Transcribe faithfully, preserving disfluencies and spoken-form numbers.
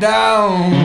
down.